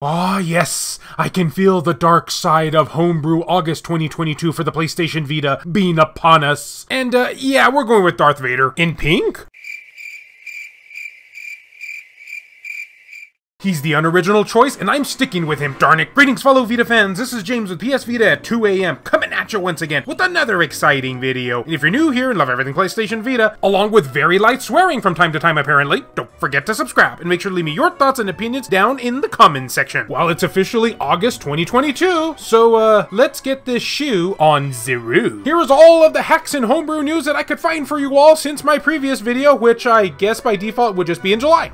Ah, yes, I can feel the dark side of Homebrew August 2022 for the PlayStation Vita being upon us. And yeah, we're going with Darth Vader. In pink? He's the unoriginal choice, and I'm sticking with him, darn it. Greetings, fellow Vita fans. This is James with PS Vita at 2 a.m. coming at you once again with another exciting video. And if you're new here and love everything PlayStation Vita, along with very light swearing from time to time apparently, don't forget to subscribe and make sure to leave me your thoughts and opinions down in the comments section. Well, it's officially August 2022, so let's get this shoe on the road. Here is all of the hacks and homebrew news that I could find for you all since my previous video, which I guess by default would just be in July.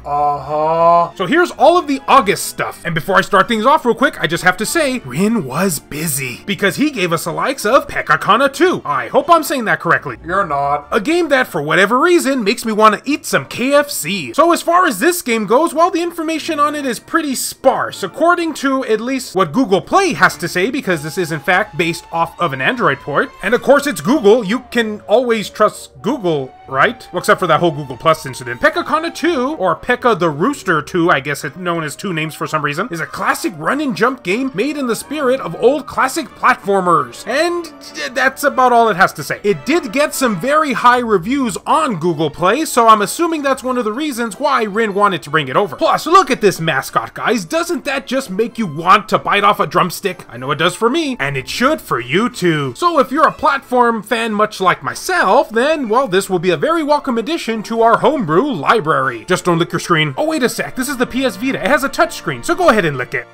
So here's all of the August stuff. And before I start things off real quick, I just have to say, Rin was busy because he gave us the likes of Pekka Kana 2. I hope I'm saying that correctly. You're not. A game that, for whatever reason, makes me want to eat some KFC. So as far as this game goes, well, the information on it is pretty sparse, according to at least what Google Play has to say, because this is in fact based off of an Android port. And of course it's Google. You can always trust Google, right? Well, except for that whole Google Plus incident. Pekka Kana 2, or Pekka the Rooster 2, I guess it's known as two names for some reason, is a classic run and jump game made in the spirit of old classic platformers. And that's about all it has to say. It did get some very high reviews on Google Play, so I'm assuming that's one of the reasons why Rin wanted to bring it over. Plus, look at this mascot, guys. Doesn't that just make you want to bite off a drumstick? I know it does for me, and it should for you too. So if you're a platform fan much like myself, then, well, this will be a very welcome addition to our homebrew library. Just don't lick your screen. Oh, wait a sec. This is the PS Vita. It has a touchscreen, so go ahead and lick it.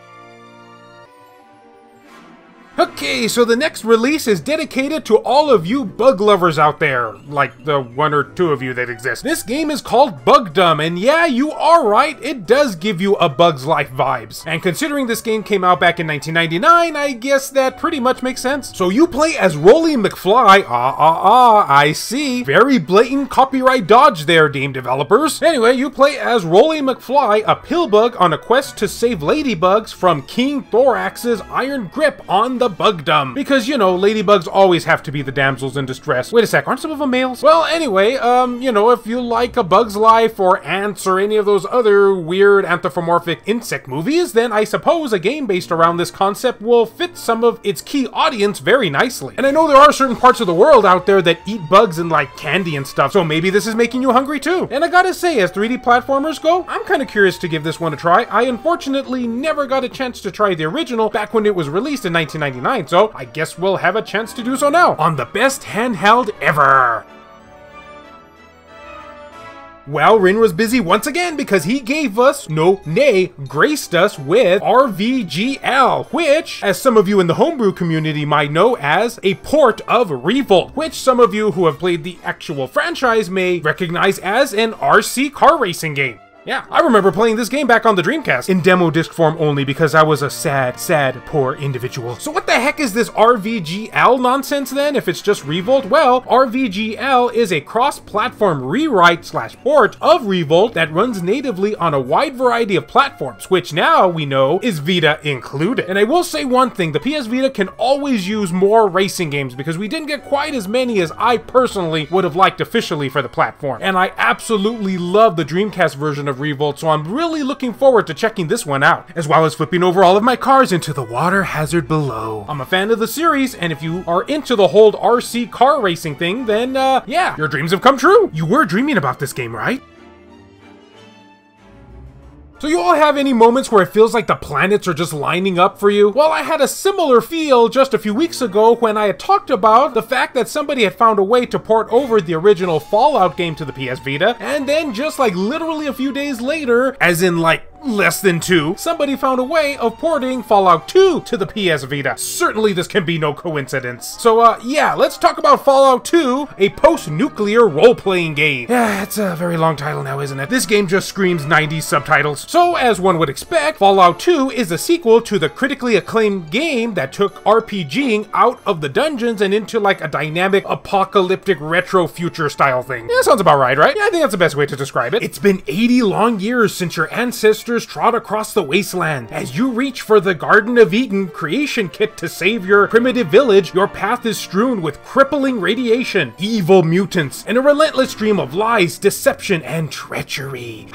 Okay, so the next release is dedicated to all of you bug lovers out there, like the one or two of you that exist. This game is called Bugdom, and yeah, you are right, it does give you a Bug's Life vibes. And considering this game came out back in 1999, I guess that pretty much makes sense. So you play as Roly McFly, I see. Very blatant copyright dodge there, game developers. Anyway, you play as Roly McFly, a pillbug on a quest to save ladybugs from King Thorax's iron grip on the Bugdom, because, you know, ladybugs always have to be the damsels in distress. Wait a sec, aren't some of them males? Well, anyway, you know, if you like A Bug's Life or Ants or any of those other weird anthropomorphic insect movies, then I suppose a game based around this concept will fit some of its key audience very nicely. And I know there are certain parts of the world out there that eat bugs and like candy and stuff, so maybe this is making you hungry too. And I gotta say, as 3D platformers go, I'm kind of curious to give this one a try. I unfortunately never got a chance to try the original back when it was released in 1999. So I guess we'll have a chance to do so now on the best handheld ever. Well, Rin was busy once again because he gave us, no, nay, graced us with RVGL, which, as some of you in the homebrew community might know as, a port of Revolt, which some of you who have played the actual franchise may recognize as an RC car racing game. Yeah, I remember playing this game back on the Dreamcast, in demo disc form only, because I was a sad, sad, poor individual. So what the heck is this RVGL nonsense then, if it's just Revolt? Well, RVGL is a cross-platform rewrite slash port of Revolt that runs natively on a wide variety of platforms, which now we know is Vita included. And I will say one thing, the PS Vita can always use more racing games, because we didn't get quite as many as I personally would have liked officially for the platform. And I absolutely love the Dreamcast version of Revolt, so I'm really looking forward to checking this one out, as well as flipping over all of my cars into the water hazard below. I'm a fan of the series, and if you are into the whole RC car racing thing, then yeah, your dreams have come true. You were dreaming about this game, right? So you all have any moments where it feels like the planets are just lining up for you? Well, I had a similar feel just a few weeks ago when I had talked about the fact that somebody had found a way to port over the original Fallout game to the PS Vita, and then just like literally a few days later, as in like less than two, somebody found a way of porting Fallout 2 to the PS Vita. Certainly this can be no coincidence. So yeah, let's talk about Fallout 2, a post-nuclear role-playing game. Yeah, it's a very long title now, isn't it? This game just screams 90s subtitles. So as one would expect, Fallout 2 is a sequel to the critically acclaimed game that took RPGing out of the dungeons and into like a dynamic apocalyptic retro future style thing. Yeah, sounds about right? Yeah, I think that's the best way to describe it. It's been 80 long years since your ancestors trot across the wasteland. As you reach for the Garden of Eden creation kit to save your primitive village, your path is strewn with crippling radiation, evil mutants, and a relentless stream of lies, deception, and treachery.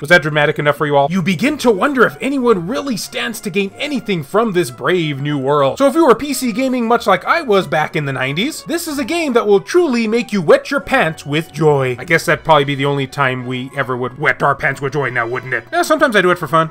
Was that dramatic enough for you all? You begin to wonder if anyone really stands to gain anything from this brave new world. So if you were PC gaming much like I was back in the 90s, this is a game that will truly make you wet your pants with joy. I guess that'd probably be the only time we ever would wet our pants with joy now, wouldn't it? Yeah, sometimes I do it for fun.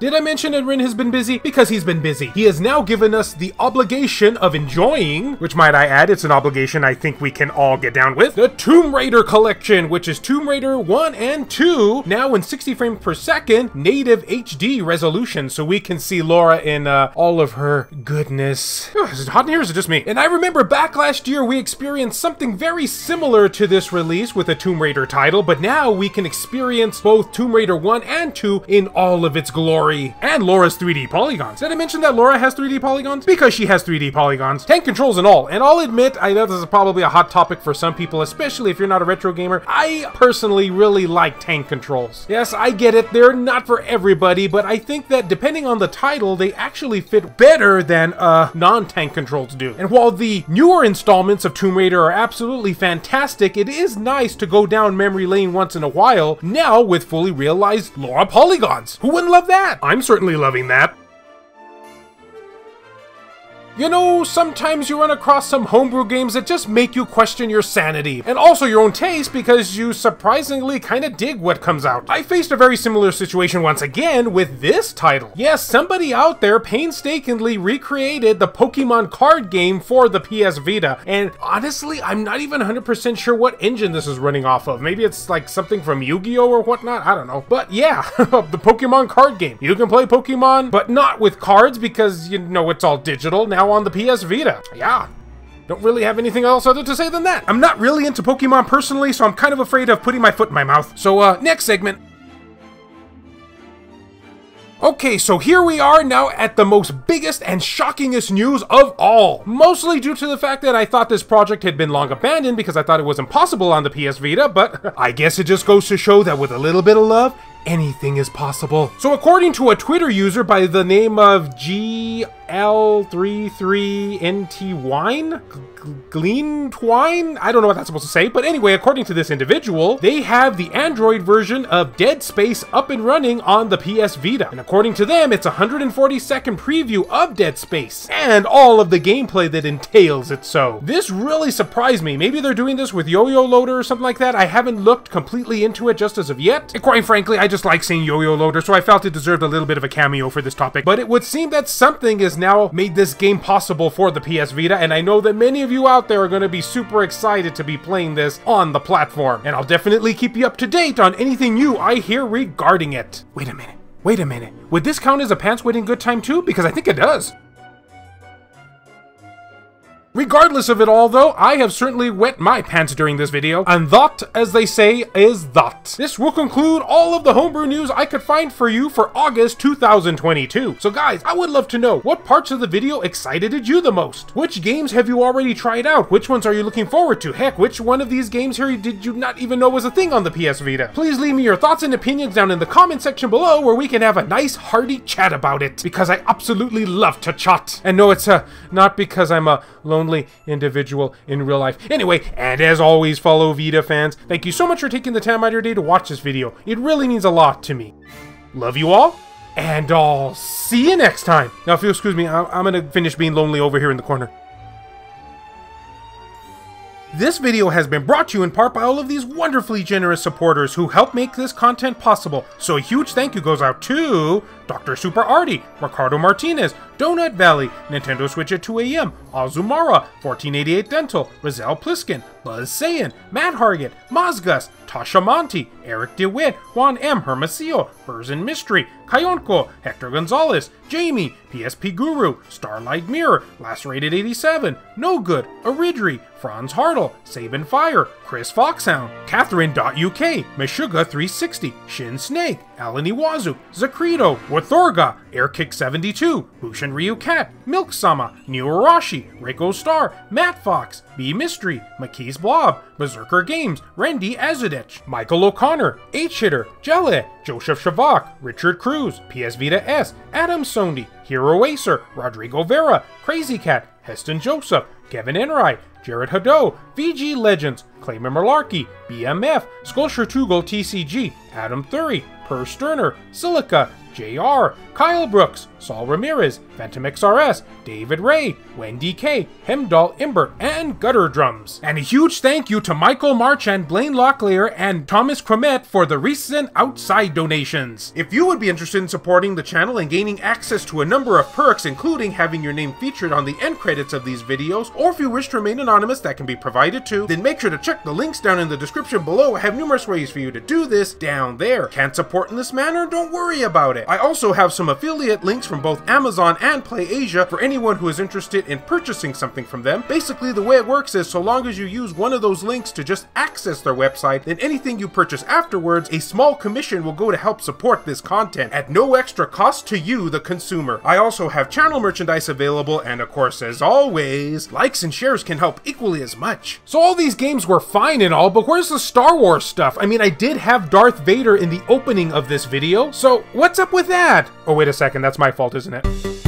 Did I mention Edwin has been busy? Because he's been busy. He has now given us the obligation of enjoying, which might I add, it's an obligation I think we can all get down with, the Tomb Raider Collection, which is Tomb Raider 1 and 2, now in 60 frames per second, native HD resolution, so we can see Laura in all of her goodness. Ugh, is it hot in here or is it just me? And I remember back last year we experienced something very similar to this release with a Tomb Raider title, but now we can experience both Tomb Raider 1 and 2 in all of its glory. And Laura's 3D polygons. Did I mention that Laura has 3D polygons? Because she has 3D polygons. Tank controls and all. And I'll admit, I know this is probably a hot topic for some people, especially if you're not a retro gamer. I personally really like tank controls. Yes, I get it. They're not for everybody, but I think that depending on the title, they actually fit better than non-tank controls do. And while the newer installments of Tomb Raider are absolutely fantastic, it is nice to go down memory lane once in a while, now with fully realized Laura polygons. Who wouldn't love that? I'm certainly loving that. You know, sometimes you run across some homebrew games that just make you question your sanity, and also your own taste, because you surprisingly kinda dig what comes out. I faced a very similar situation once again with this title. Yes, somebody out there painstakingly recreated the Pokemon card game for the PS Vita, and honestly, I'm not even 100% sure what engine this is running off of. Maybe it's like something from Yu-Gi-Oh! Or whatnot, I don't know. But yeah, the Pokemon card game. You can play Pokemon, but not with cards, because you know it's all digital now on the PS Vita. Yeah. Don't really have anything else other to say than that. I'm not really into Pokemon personally, so I'm kind of afraid of putting my foot in my mouth. So, next segment. Okay, so here we are now at the most biggest and shockingest news of all. Mostly due to the fact that I thought this project had been long abandoned because I thought it was impossible on the PS Vita, but I guess it just goes to show that with a little bit of love, anything is possible. So according to a Twitter user by the name of GL33NTwine, I don't know what that's supposed to say, but anyway, according to this individual, they have the Android version of Dead Space up and running on the PS Vita. And according to them, it's a 140-second preview of Dead Space and all of the gameplay that entails it. So this really surprised me. Maybe they're doing this with Yo-Yo Loader or something like that. I haven't looked completely into it just as of yet. And quite frankly, I just like seeing Yo-Yo Loader, so I felt it deserved a little bit of a cameo for this topic. But it would seem that something is now made this game possible for the PS Vita, and I know that many of you out there are going to be super excited to be playing this on the platform, and I'll definitely keep you up to date on anything new I hear regarding it. Wait a minute, wait a minute. Would this count as a pants waiting good time too? Because I think it does. Regardless of it all though, I have certainly wet my pants during this video, and that, as they say, is that. This will conclude all of the homebrew news I could find for you for August 2022. So guys, I would love to know, what parts of the video excited you the most? Which games have you already tried out? Which ones are you looking forward to? Heck, which one of these games here did you not even know was a thing on the PS Vita? Please leave me your thoughts and opinions down in the comment section below where we can have a nice hearty chat about it, because I absolutely love to chat. And no, it's not because I'm a lone individual in real life. Anyway, and as always, fellow Vita fans, thank you so much for taking the time out of your day to watch this video. It really means a lot to me. Love you all, and I'll see you next time. Now, if you'll excuse me, I'm gonna finish being lonely over here in the corner. This video has been brought to you in part by all of these wonderfully generous supporters who help make this content possible. So a huge thank you goes out to Dr. Super Artie, Ricardo Martinez, Donut Valley, Nintendo Switch at 2 AM, Azumara, 1488 Dental, Rizal Pliskin, Buzz Sayan, Matt Hargett, Mozgus, Tasha Monty, Eric DeWitt, Juan M. Hermosillo, Burrs in Mystery, Kayonko, Hector Gonzalez, Jamie, PSP Guru, Starlight Mirror, Lacerated87, No Good, Aridri, Franz Hartle, Sabin Fire, Chris Foxhound, Catherine.UK, Meshuga360, Shin Snake, Alan Iwazu, Zakrito, Wathorga, Airkick72, Bushin Ryu Cat, Milk Sama, New Arashi, Reiko Star, Matt Fox, B Mystery, McKees Blob, Berserker Games, Randy Azadich, Michael O'Connor, H-Hitter, Jelle, Joseph Shavak, Richard Cruz, PS Vita S, Adam Sondy, Hero Acer, Rodrigo Vera, Crazy Cat, Heston Joseph, Kevin Enright, Jared Haddo, VG Legends, Clayman Malarkey, BMF, Sculpture Tugo TCG, Adam Thury, Per Sterner, Silica, JR, Kyle Brooks, Saul Ramirez, Phantom XRS, David Ray, Wendy K, Hemdall Imbert, and Gutter Drums. And a huge thank you to Michael March and Blaine Locklear and Thomas Cromet for the recent outside donations. If you would be interested in supporting the channel and gaining access to a number of perks, including having your name featured on the end credits of these videos, or if you wish to remain anonymous, that can be provided too, then make sure to check the links down in the description below. I have numerous ways for you to do this down there. Can't support in this manner? Don't worry about it. I also have some affiliate links from both Amazon and Play Asia for anyone who is interested in purchasing something from them. Basically, the way it works is so long as you use one of those links to just access their website, then anything you purchase afterwards, a small commission will go to help support this content at no extra cost to you, the consumer. I also have channel merchandise available, and of course, as always, likes and shares can help equally as much. So all these games were fine and all, but where's the Star Wars stuff? I mean, I did have Darth Vader in the opening of this video, so what's up with that? Oh, wait a second, that's my fault, isn't it?